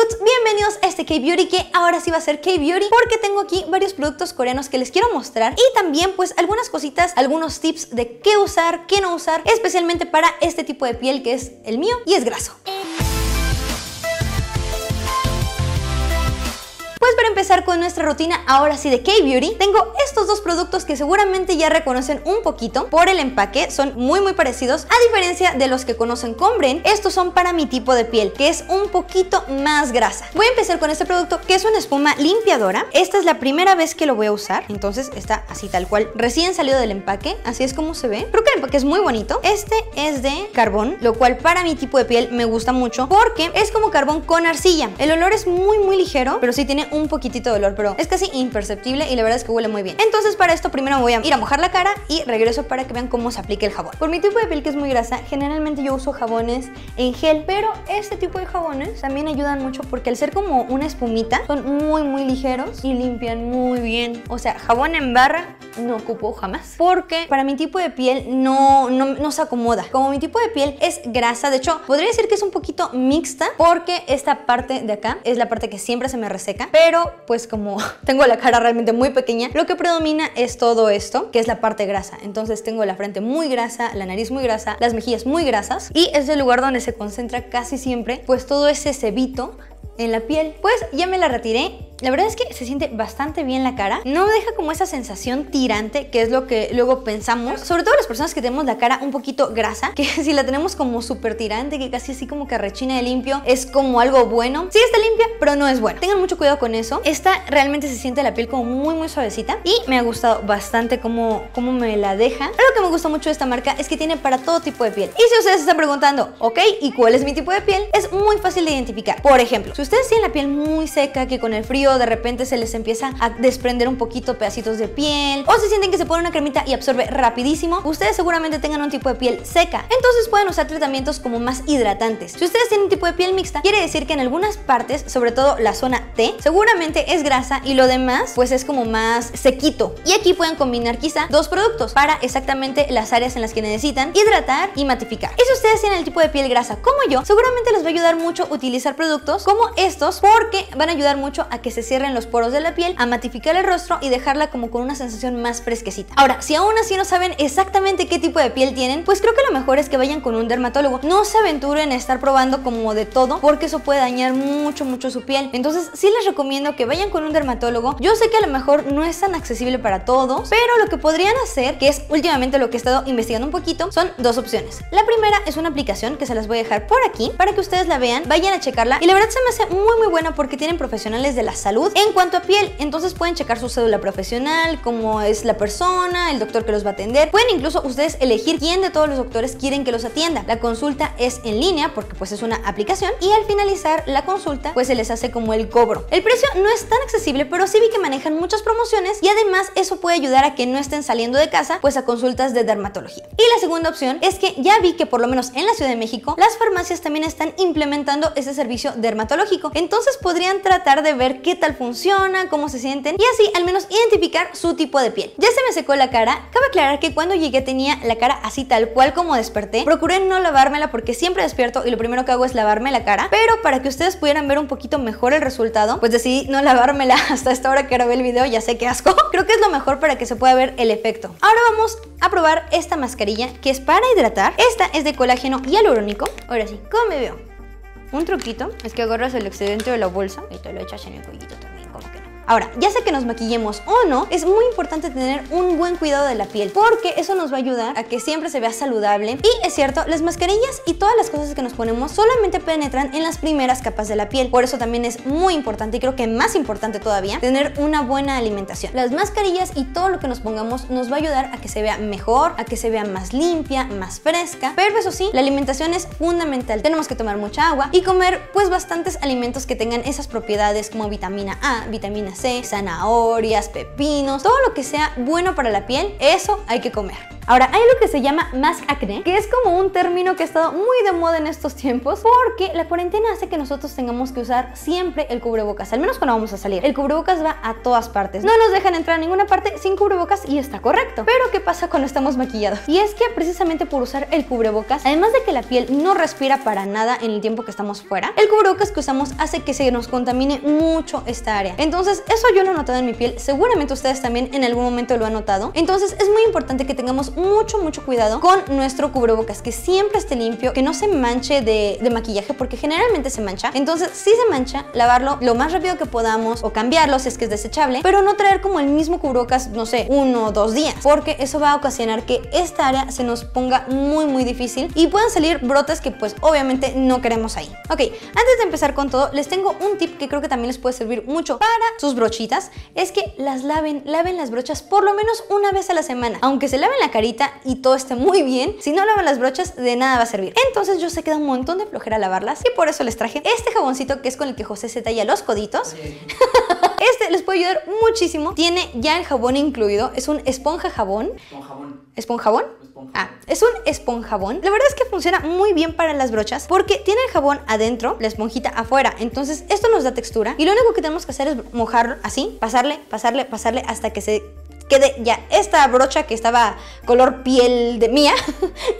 Good, bienvenidos a este K-Beauty, que ahora sí va a ser K-Beauty porque tengo aquí varios productos coreanos que les quiero mostrar y también pues algunas cositas, algunos tips de qué usar, qué no usar, especialmente para este tipo de piel que es el mío y es graso. Pues para empezar con nuestra rutina ahora sí de K-Beauty, tengo estos dos productos que seguramente ya reconocen un poquito por el empaque, son muy parecidos, a diferencia de los que conocen con Bren. Estos son para mi tipo de piel, que es un poquito más grasa. Voy a empezar con este producto que es una espuma limpiadora. Esta es la primera vez que lo voy a usar, entonces está así tal cual, recién salido del empaque, así es como se ve. Creo que el empaque es muy bonito. Este es de carbón, lo cual para mi tipo de piel me gusta mucho porque es como carbón con arcilla. El olor es muy ligero, pero sí tiene un poquitito de olor, pero es casi imperceptible y la verdad es que huele muy bien. Entonces para esto primero voy a ir a mojar la cara y regreso para que vean cómo se aplica el jabón. Por mi tipo de piel que es muy grasa, generalmente yo uso jabones en gel, pero este tipo de jabones también ayudan mucho porque al ser como una espumita, son muy ligeros y limpian muy bien. O sea, jabón en barra no ocupo jamás porque para mi tipo de piel no se acomoda. Como mi tipo de piel es grasa, de hecho podría decir que es un poquito mixta porque esta parte de acá es la parte que siempre se me reseca, pero pues como tengo la cara realmente muy pequeña, lo que predomina es todo esto, que es la parte grasa. Entonces tengo la frente muy grasa, la nariz muy grasa, las mejillas muy grasas y es el lugar donde se concentra casi siempre pues todo ese cebito en la piel. Pues ya me la retiré. La verdad es que se siente bastante bien la cara, no deja como esa sensación tirante que es lo que luego pensamos, sobre todo las personas que tenemos la cara un poquito grasa, que si la tenemos como súper tirante, que casi así como que rechina de limpio, es como algo bueno. Sí está limpia, pero no es bueno. Tengan mucho cuidado con eso. Esta realmente se siente la piel como muy suavecita y me ha gustado bastante como me la deja. Lo que me gusta mucho de esta marca es que tiene para todo tipo de piel. Y si ustedes se están preguntando, ok, ¿y cuál es mi tipo de piel? Es muy fácil de identificar. Por ejemplo, si ustedes tienen la piel muy seca, que con el frío de repente se les empieza a desprender un poquito pedacitos de piel, o se sienten que se pone una cremita y absorbe rapidísimo, ustedes seguramente tengan un tipo de piel seca, entonces pueden usar tratamientos como más hidratantes. Si ustedes tienen un tipo de piel mixta, quiere decir que en algunas partes, sobre todo la zona T, seguramente es grasa y lo demás pues es como más sequito. Y aquí pueden combinar quizá dos productos para exactamente las áreas en las que necesitan hidratar y matificar. Y si ustedes tienen el tipo de piel grasa como yo, seguramente les va a ayudar mucho utilizar productos como estos porque van a ayudar mucho a que se cierren los poros de la piel, a matificar el rostro y dejarla como con una sensación más fresquecita. Ahora, si aún así no saben exactamente qué tipo de piel tienen, pues creo que lo mejor es que vayan con un dermatólogo. No se aventuren a estar probando como de todo porque eso puede dañar mucho su piel. Entonces sí les recomiendo que vayan con un dermatólogo. Yo sé que a lo mejor no es tan accesible para todos, pero lo que podrían hacer, que es últimamente lo que he estado investigando un poquito, son dos opciones. La primera es una aplicación que se las voy a dejar por aquí para que ustedes la vean, vayan a checarla y la verdad se me hace muy buena porque tienen profesionales de la salud en cuanto a piel, entonces pueden checar su cédula profesional, cómo es la persona, el doctor que los va a atender. Pueden incluso ustedes elegir quién de todos los doctores quieren que los atienda. La consulta es en línea porque pues es una aplicación y al finalizar la consulta pues se les hace como el cobro. El precio no es tan accesible, pero sí vi que manejan muchas promociones y además eso puede ayudar a que no estén saliendo de casa pues a consultas de dermatología. Y la segunda opción es que ya vi que por lo menos en la Ciudad de México las farmacias también están implementando este servicio dermatológico, entonces podrían tratar de ver qué tal funciona, cómo se sienten y así al menos identificar su tipo de piel. Ya se me secó la cara. Cabe aclarar que cuando llegué tenía la cara así tal cual como desperté. Procuré no lavármela porque siempre despierto y lo primero que hago es lavarme la cara, pero para que ustedes pudieran ver un poquito mejor el resultado, pues decidí no lavármela hasta esta hora que grabé el video. Ya sé, qué asco. Creo que es lo mejor para que se pueda ver el efecto. Ahora vamos a probar esta mascarilla que es para hidratar. Esta es de colágeno hialurónico. Ahora sí, ¿cómo me veo? Un truquito es que agarras el excedente de la bolsa y te lo echas en el cuellito también, como que no. Ahora, ya sea que nos maquillemos o no, es muy importante tener un buen cuidado de la piel porque eso nos va a ayudar a que siempre se vea saludable. Y es cierto, las mascarillas y todas las cosas que nos ponemos solamente penetran en las primeras capas de la piel. Por eso también es muy importante, y creo que más importante todavía, tener una buena alimentación. Las mascarillas y todo lo que nos pongamos nos va a ayudar a que se vea mejor, a que se vea más limpia, más fresca. Pero eso sí, la alimentación es fundamental. Tenemos que tomar mucha agua y comer pues bastantes alimentos que tengan esas propiedades como vitamina A, vitamina C, sé, zanahorias, pepinos, todo lo que sea bueno para la piel, eso hay que comer. Ahora, hay algo que se llama mask acne, que es como un término que ha estado muy de moda en estos tiempos, porque la cuarentena hace que nosotros tengamos que usar siempre el cubrebocas, al menos cuando vamos a salir. El cubrebocas va a todas partes, no nos dejan entrar a ninguna parte sin cubrebocas y está correcto. Pero ¿qué pasa cuando estamos maquillados? Y es que precisamente por usar el cubrebocas, además de que la piel no respira para nada en el tiempo que estamos fuera, el cubrebocas que usamos hace que se nos contamine mucho esta área. Entonces, eso yo lo he notado en mi piel, seguramente ustedes también en algún momento lo han notado. Entonces, es muy importante que tengamos mucho cuidado con nuestro cubrebocas, que siempre esté limpio, que no se manche de maquillaje, porque generalmente se mancha. Entonces, si se mancha, lavarlo lo más rápido que podamos o cambiarlo si es que es desechable, pero no traer como el mismo cubrebocas, no sé, 1 o 2 días, porque eso va a ocasionar que esta área se nos ponga muy difícil y puedan salir brotes que pues obviamente no queremos ahí. Ok, antes de empezar con todo, les tengo un tip que creo que también les puede servir mucho para sus brochitas, es que las laven las brochas por lo menos una vez a la semana. Aunque se laven la carita y todo esté muy bien, si no lavan las brochas de nada va a servir. Entonces yo sé que da un montón de flojera lavarlas y por eso les traje este jaboncito que es con el que José se talla los coditos. Sí. Este les puede ayudar muchísimo, tiene ya el jabón incluido, es un esponja jabón. ¿Esponjabón? Ah, es un esponjabón. La verdad es que funciona muy bien para las brochas porque tiene el jabón adentro, la esponjita afuera. Entonces esto nos da textura y lo único que tenemos que hacer es mojarlo así, pasarle hasta que se quede ya esta brocha que estaba color piel de mía,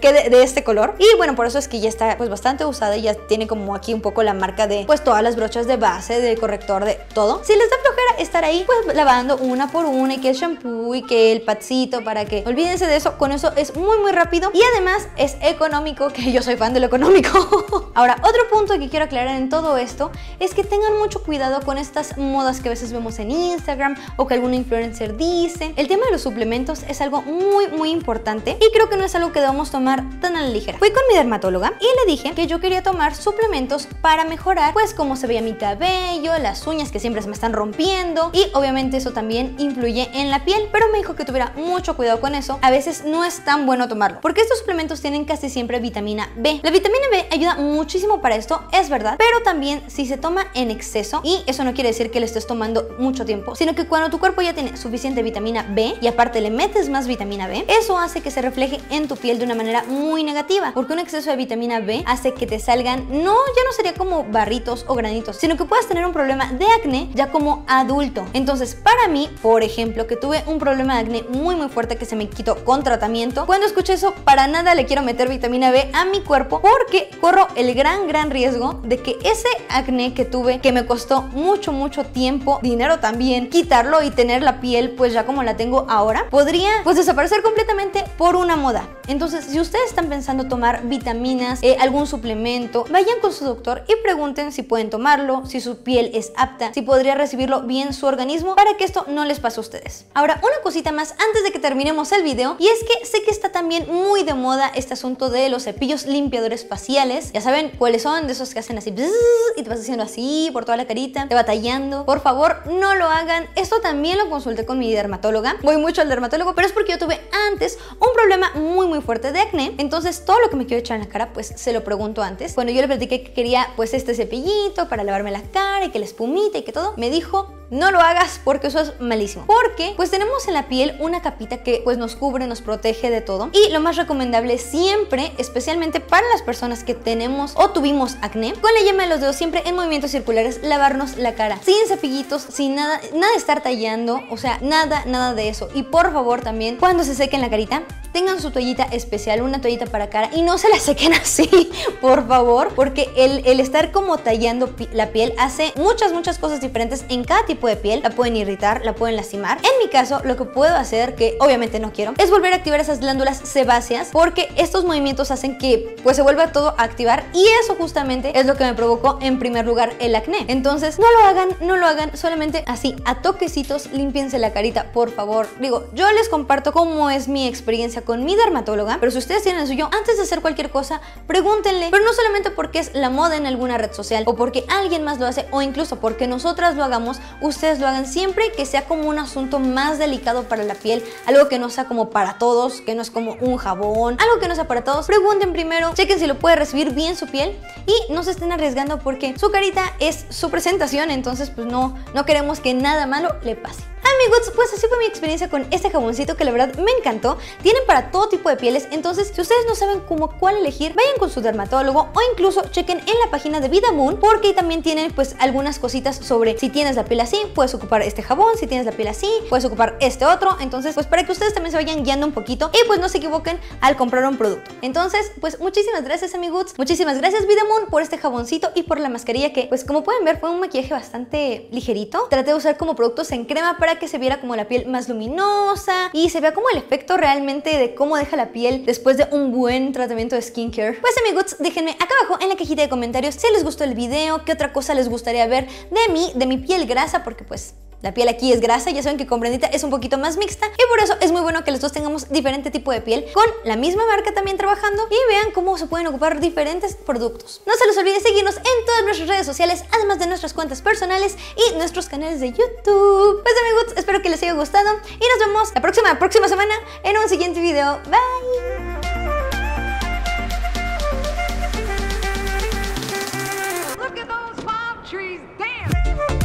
quede de este color. Y bueno, por eso es que ya está pues bastante usada y ya tiene como aquí un poco la marca de pues todas las brochas de base, de corrector, de todo. Si les da flojera estar ahí pues lavando una por una y que el shampoo y que el patsito, para que olvídense de eso, con eso es muy rápido y además es económico, que yo soy fan de lo económico. Ahora, otro punto que quiero aclarar en todo esto es que tengan mucho cuidado con estas modas que a veces vemos en Instagram o que algún influencer dice. El tema de los suplementos es algo muy importante y creo que no es algo que debamos tomar tan a la ligera. Fui con mi dermatóloga y le dije que yo quería tomar suplementos para mejorar pues cómo se veía mi cabello, las uñas que siempre se me están rompiendo, y obviamente eso también influye en la piel, pero me dijo que tuviera mucho cuidado con eso. A veces no es tan bueno tomarlo porque estos suplementos tienen casi siempre vitamina B. La vitamina B ayuda muchísimo para esto, es verdad, pero también si se toma en exceso, y eso no quiere decir que le estés tomando mucho tiempo, sino que cuando tu cuerpo ya tiene suficiente vitamina B y aparte le metes más vitamina B, eso hace que se refleje en tu piel de una manera muy negativa, porque un exceso de vitamina B hace que te salgan, ya no sería como barritos o granitos, sino que puedas tener un problema de acné ya como adulto. Entonces, para mí, por ejemplo, que tuve un problema de acné muy fuerte que se me quitó con tratamiento, cuando escuché eso, para nada le quiero meter vitamina B a mi cuerpo, porque corro el gran riesgo de que ese acné que tuve, que me costó mucho tiempo, dinero también, quitarlo y tener la piel pues ya como la tengo ahora, podría pues desaparecer completamente por una moda. Entonces, si ustedes están pensando tomar vitaminas, algún suplemento, vayan con su doctor y pregunten si pueden tomarlo, si su piel es apta, si podría recibirlo bien su organismo, para que esto no les pase a ustedes. Ahora, una cosita más antes de que terminemos el video, y es que sé que está también muy de moda este asunto de los cepillos limpiadores faciales. Ya saben cuáles son, de esos que hacen así y te vas haciendo así por toda la carita, te va tallando. Por favor, no lo hagan. Esto también lo consulté con mi dermatóloga. Voy mucho al dermatólogo, pero es porque yo tuve antes un problema muy fuerte de acné. Entonces todo lo que me quiero echar en la cara pues se lo pregunto antes. Cuando yo le platiqué que quería pues este cepillito para lavarme la cara y que la espumita y que todo, me dijo: no lo hagas porque eso es malísimo, porque pues tenemos en la piel una capita que pues nos cubre, nos protege de todo, y lo más recomendable siempre, especialmente para las personas que tenemos o tuvimos acné, con la yema de los dedos siempre en movimientos circulares lavarnos la cara, sin cepillitos, sin nada de estar tallando, o sea, nada de eso. Y por favor también, cuando se sequen la carita, tengan su toallita especial, una toallita para cara, y no se la sequen así, por favor, porque el estar como tallando la piel hace muchas cosas diferentes en cada tipo de piel. La pueden irritar, la pueden lastimar. En mi caso, lo que puedo hacer, que obviamente no quiero, es volver a activar esas glándulas sebáceas, porque estos movimientos hacen que pues se vuelva todo a activar, y eso justamente es lo que me provocó en primer lugar el acné. Entonces no lo hagan, solamente así a toquecitos límpiense la carita, por favor. Digo, yo les comparto cómo es mi experiencia con mi dermatóloga, pero si ustedes tienen el suyo, antes de hacer cualquier cosa, pregúntenle, pero no solamente porque es la moda en alguna red social o porque alguien más lo hace o incluso porque nosotras lo hagamos, ustedes lo hagan siempre que sea como un asunto más delicado para la piel, algo que no sea como para todos, que no es como un jabón, algo que no sea para todos. Pregunten primero, chequen si lo puede recibir bien su piel y no se estén arriesgando porque su carita es su presentación, entonces pues no queremos que nada malo le pase. Amigos, pues así fue mi experiencia con este jaboncito que la verdad me encantó. Tienen para todo tipo de pieles, entonces si ustedes no saben cómo cuál elegir, vayan con su dermatólogo o incluso chequen en la página de Bidameun, porque también tienen pues algunas cositas sobre si tienes la piel así, puedes ocupar este jabón, si tienes la piel así, puedes ocupar este otro, entonces pues para que ustedes también se vayan guiando un poquito y pues no se equivoquen al comprar un producto. Entonces pues muchísimas gracias amigos, muchísimas gracias Bidameun por este jaboncito y por la mascarilla que pues como pueden ver fue un maquillaje bastante ligerito. Traté de usar como productos en crema para que se viera como la piel más luminosa y se vea como el efecto realmente de cómo deja la piel después de un buen tratamiento de skincare. Pues amigos, déjenme acá abajo en la cajita de comentarios si les gustó el video, qué otra cosa les gustaría ver de mí, de mi piel grasa, porque pues la piel aquí es grasa, ya saben que con Brendita es un poquito más mixta y por eso es muy bueno que los dos tengamos diferente tipo de piel con la misma marca también trabajando y vean cómo se pueden ocupar diferentes productos. No se les olvide seguirnos en todas nuestras redes sociales, además de nuestras cuentas personales y nuestros canales de YouTube. Pues amigos, espero que les haya gustado y nos vemos la próxima semana en un siguiente video. Bye. Look at those palm trees dance.